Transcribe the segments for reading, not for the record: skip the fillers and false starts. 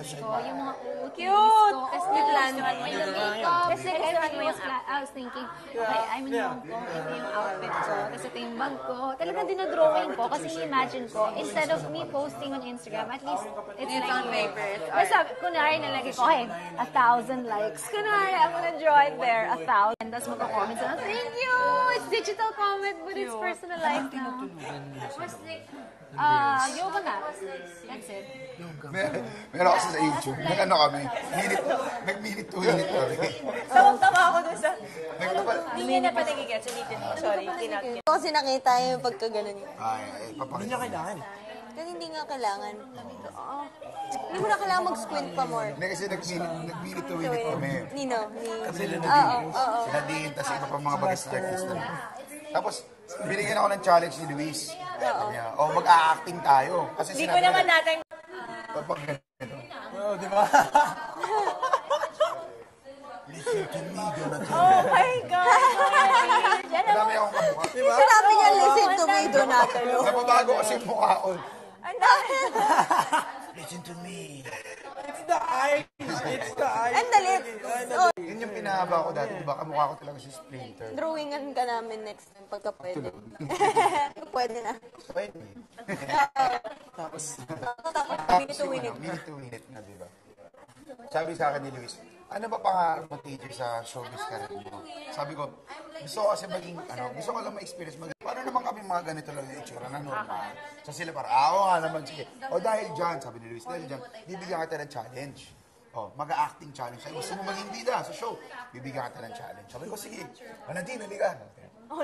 Yung mga cute! Kasi plan mo yung makeup. Kasi plan mo yung plan. I was thinking, okay, I'm in Hong Kong. Ito yung outfit ko. Tapos ito yung bag ko. Talagang dinodrawing ko kasi imagine ko, instead of me posting on Instagram, at least it's on paper. Kasi kunwari nalagay ko, okay, 1,000 likes. Kunwari, I'm gonna draw it there, 1,000. Tapos magka-comments na, thank you! It's digital comment, but it's personalized now. I was like, yoga na. That's it. Meron kasi sa YouTube. Nag-ano kami. Nag-minute to minute kami. Tawag-tawa ako doon sa... Hindi niya na pa nagigets. Sorry, tinatkin. Kasi nakita yung pagkaganan niya. Ay, papakita. Hindi niya kailangan. Kasi hindi nga kailangan. Oo. Hindi mo na kailangan mag-squint pa more. Hindi kasi nag-minute to minute kami. Nino? Kasi sila din. Sila din. Tapos iba pa mga bagay sa artista. Tapos, binigyan ako ng challenge ni Luis. Oo. O, mag-a-acting tayo. Hindi ko naman natin... Kapag ganito. Oo, di ba? Listen to me, Donatello. Oh my God! Marami akong kamukha. Diba? Sarabi niya, listen to me, Donatello. Napabago kasi yung mukha ko. Listen to me. It's the eyes. It's the eyes. And the lips. Yun yung pinahaba ko dati, diba? Kamukha ko talaga si Splinter. Drawingan ka namin next time pagka pwede. Pwede na. Pwede. Tapos, minute to minute na, diba? Sabi sa akin ni Luis, ano ba pangarap mo teacher sa showbiz career mo? Sabi ko, gusto ko kasi maging, gusto ko lang ma-experience mag... Paano naman kami mga ganito lang yung itsura na normal? So sila parang, oo nga naman, sige. O dahil dyan, sabi ni Luis, dahil dyan, bibigyan ka tayo ng challenge. O, mag-a-acting challenge. Sabi, gusto mo maging bida sa show, bibigyan ka tayo ng challenge. Sabi ko, sige, Nadine, halika.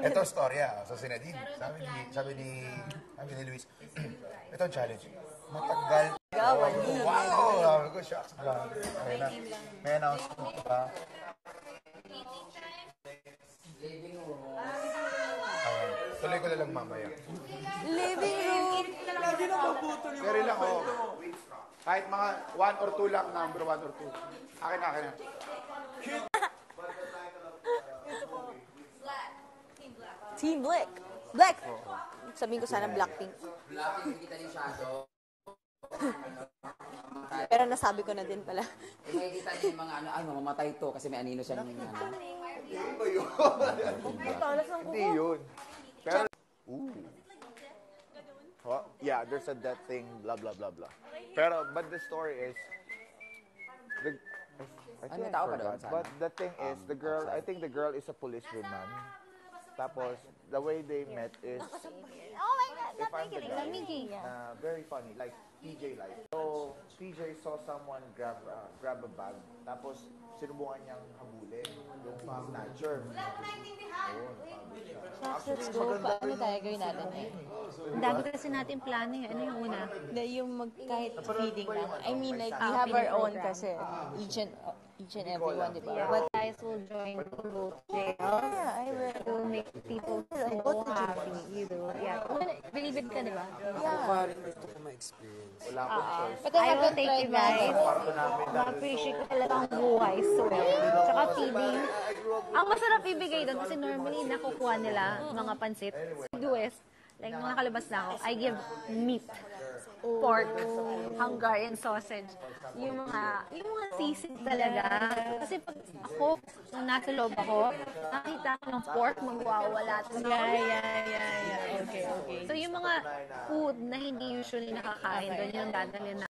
Ito ang storya. So si Nadine, sabi ni Luis, ito ang challenge. Matagal. Wow! Go shucks. May announce mo pa. Tuloy ko na lang mamaya. Living room. Pero lang ako. Kahit mga 1 or 2 lang, number 1 or 2. Akin na. Team Black. Black! Sabihin ko sana Blackpink. Blackpink, kita niyo shadow. Pero nasabi ko na din pala. Nakikita niyo yung mga mamatay to kasi may anino siya nung ano. Hindi ba yun? Hindi yun. Pero, yeah, there's a death thing, blah, blah, blah, blah. Pero, but the story is, I think I forgot, but the thing is, the girl, I think the girl is a policewoman. Tapos, the way they met is, if I'm the guy, very funny, like PJ life. So, PJ saw someone grab a bag, tapos sinubukan niyang habulin, yung snatcher. Actually, paano tayo gawin natin eh? Dami kasi natin plano yun. Ano yung una? Yung kahit feeding lang. I mean, like, we have our own kasi, each and everyone, di ba? But guys will join both jails. It will make people so happy, you know? Yeah. Believe it ka, di ba? Yeah. Parang gusto ko ma-experience. Wala ko choice. I will take you guys. Ma-appreciate ko talaga ang buhay. Swell. Tsaka feeding. Ang masarap ibigay doon kasi normally nakukuha nila mga pansit. Dues. Like, nung nakalabas na ako, I give meat, pork, Hungarian sausage, yung mga seasoning talaga. Kasi pag ako, nung nasa loob ako, nakita ko ng pork, magwawala. Yeah. Okay. So, yung mga food na hindi usually nakakain doon, yung dadalhin na.